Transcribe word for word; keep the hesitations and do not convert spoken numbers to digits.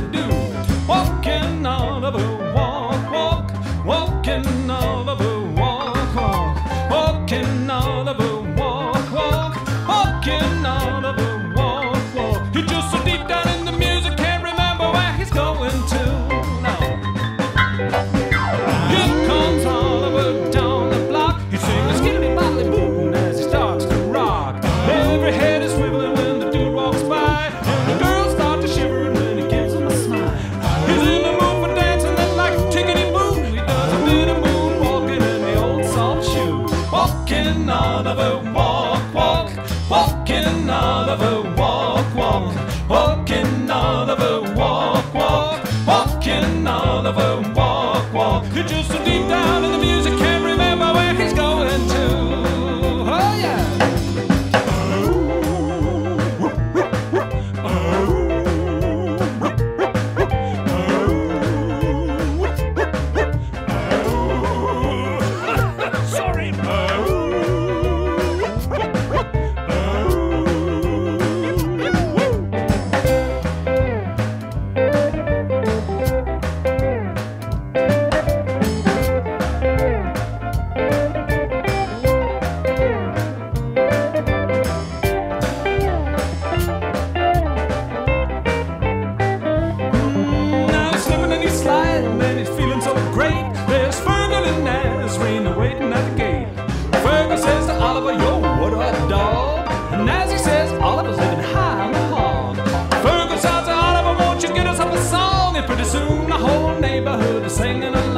to do. Walking all of a walk, walk. Walking all of a walk, walk. Walking all of a walk, walk. Walking all of a walk, walk. You're just so deep down in the music, can't remember where he's going to. No. Here comes Oliver down the block. You sing a skitty bodily boom as he starts to rock. Every head is swiveling when the dude walks by. And the girls start to shiver and then he gives them a smile. He's in the mood for dancing and like tickety boo. He does a bit of moonwalking in the old soft shoe. Walking Oliver, walk, walk. Walking Oliver, walk, walk. Walking Oliver, walk, walk. Walking Oliver, walk, walk. You're just so deep down in the music, can't remember where he's going to. Oh yeah. Sorry. Singing along.